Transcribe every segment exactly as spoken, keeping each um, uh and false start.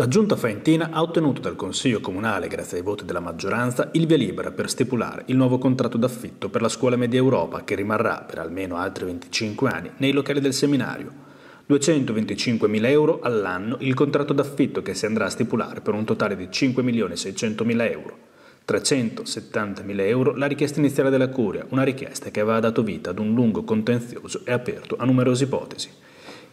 La Giunta Faentina ha ottenuto dal Consiglio Comunale, grazie ai voti della maggioranza, il via libera per stipulare il nuovo contratto d'affitto per la Scuola Media Europa, che rimarrà per almeno altri venticinque anni nei locali del seminario. duecentoventicinquemila euro all'anno il contratto d'affitto che si andrà a stipulare per un totale di cinque milioni seicentomila euro. trecentosettantamila euro la richiesta iniziale della Curia, una richiesta che aveva dato vita ad un lungo contenzioso e aperto a numerose ipotesi.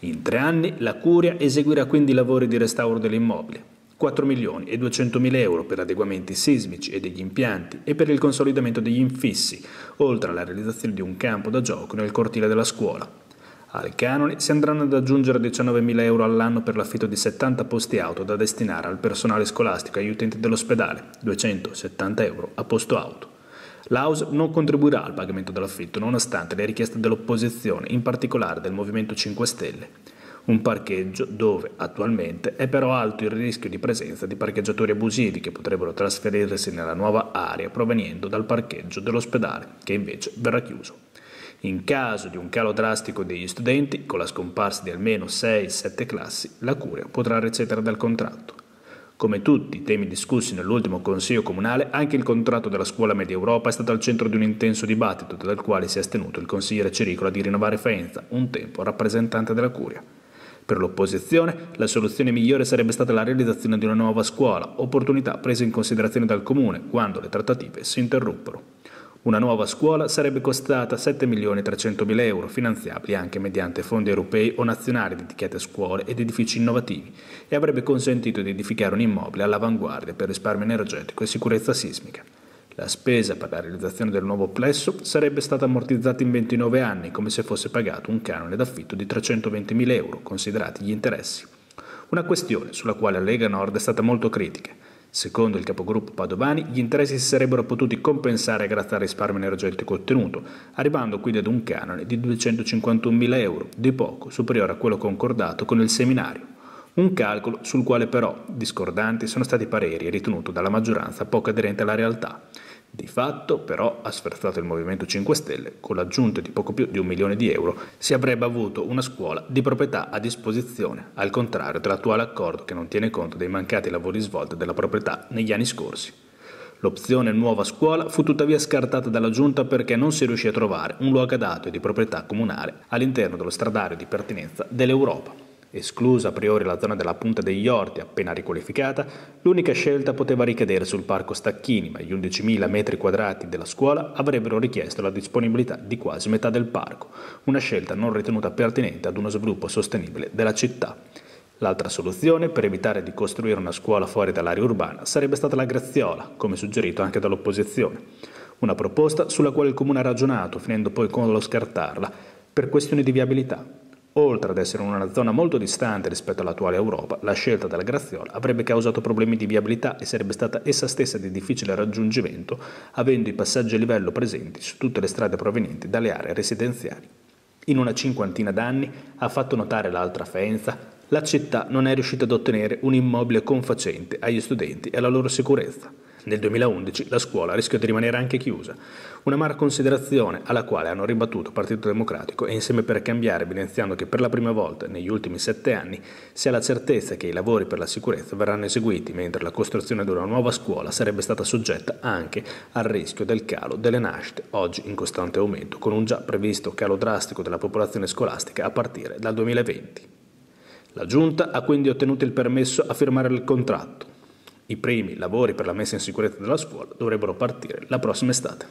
In tre anni la Curia eseguirà quindi lavori di restauro dell'immobile, quattro milioni e duecentomila euro per adeguamenti sismici e degli impianti e per il consolidamento degli infissi, oltre alla realizzazione di un campo da gioco nel cortile della scuola. Al canone si andranno ad aggiungere diciannovemila euro all'anno per l'affitto di settanta posti auto da destinare al personale scolastico e agli utenti dell'ospedale, duecentosettanta euro a posto auto. L'A U S L non contribuirà al pagamento dell'affitto nonostante le richieste dell'opposizione, in particolare del Movimento cinque Stelle. Un parcheggio dove attualmente è però alto il rischio di presenza di parcheggiatori abusivi che potrebbero trasferirsi nella nuova area provenendo dal parcheggio dell'ospedale, che invece verrà chiuso. In caso di un calo drastico degli studenti, con la scomparsa di almeno sei sette classi, la Curia potrà recedere dal contratto. Come tutti i temi discussi nell'ultimo Consiglio Comunale, anche il contratto della Scuola Media Europa è stato al centro di un intenso dibattito dal quale si è astenuto il consigliere Cericola di Rinnovare Faenza, un tempo rappresentante della Curia. Per l'opposizione, la soluzione migliore sarebbe stata la realizzazione di una nuova scuola, opportunità presa in considerazione dal Comune quando le trattative si interruppero. Una nuova scuola sarebbe costata sette milioni trecentomila euro, finanziabili anche mediante fondi europei o nazionali dedicati a scuole ed edifici innovativi, e avrebbe consentito di edificare un immobile all'avanguardia per risparmio energetico e sicurezza sismica. La spesa per la realizzazione del nuovo plesso sarebbe stata ammortizzata in ventinove anni, come se fosse pagato un canone d'affitto di trecentoventimila euro, considerati gli interessi. Una questione sulla quale la Lega Nord è stata molto critica. Secondo il capogruppo Padovani, gli interessi si sarebbero potuti compensare grazie al risparmio energetico ottenuto, arrivando quindi ad un canone di duecentocinquantunomila euro, di poco superiore a quello concordato con il seminario. Un calcolo sul quale però discordanti sono stati i pareri, ritenuto dalla maggioranza poco aderente alla realtà. Di fatto, però, ha sferzato il Movimento cinque Stelle, con l'aggiunta di poco più di un milione di euro si avrebbe avuto una scuola di proprietà a disposizione, al contrario dell'attuale accordo che non tiene conto dei mancati lavori svolti della proprietà negli anni scorsi. L'opzione nuova scuola fu tuttavia scartata dalla Giunta perché non si riuscì a trovare un luogo adatto e di proprietà comunale all'interno dello stradario di pertinenza dell'Europa. Esclusa a priori la zona della punta degli orti appena riqualificata, l'unica scelta poteva ricadere sul parco Stacchini, ma gli undicimila metri quadrati della scuola avrebbero richiesto la disponibilità di quasi metà del parco, una scelta non ritenuta pertinente ad uno sviluppo sostenibile della città. L'altra soluzione, per evitare di costruire una scuola fuori dall'area urbana, sarebbe stata la Graziola, come suggerito anche dall'opposizione. Una proposta sulla quale il Comune ha ragionato, finendo poi con lo scartarla, per questioni di viabilità. Oltre ad essere in una zona molto distante rispetto all'attuale Europa, la scelta della Graziola avrebbe causato problemi di viabilità e sarebbe stata essa stessa di difficile raggiungimento, avendo i passaggi a livello presenti su tutte le strade provenienti dalle aree residenziali. In una cinquantina d'anni, ha fatto notare l'altra Faenza, la città non è riuscita ad ottenere un immobile confacente agli studenti e alla loro sicurezza. Nel duemilaundici la scuola rischiò di rimanere anche chiusa, un'amara considerazione alla quale hanno ribattuto Partito Democratico e Insieme per Cambiare, evidenziando che per la prima volta negli ultimi sette anni si ha la certezza che i lavori per la sicurezza verranno eseguiti, mentre la costruzione di una nuova scuola sarebbe stata soggetta anche al rischio del calo delle nascite, oggi in costante aumento, con un già previsto calo drastico della popolazione scolastica a partire dal duemilaventi. La Giunta ha quindi ottenuto il permesso a firmare il contratto. I primi lavori per la messa in sicurezza della scuola dovrebbero partire la prossima estate.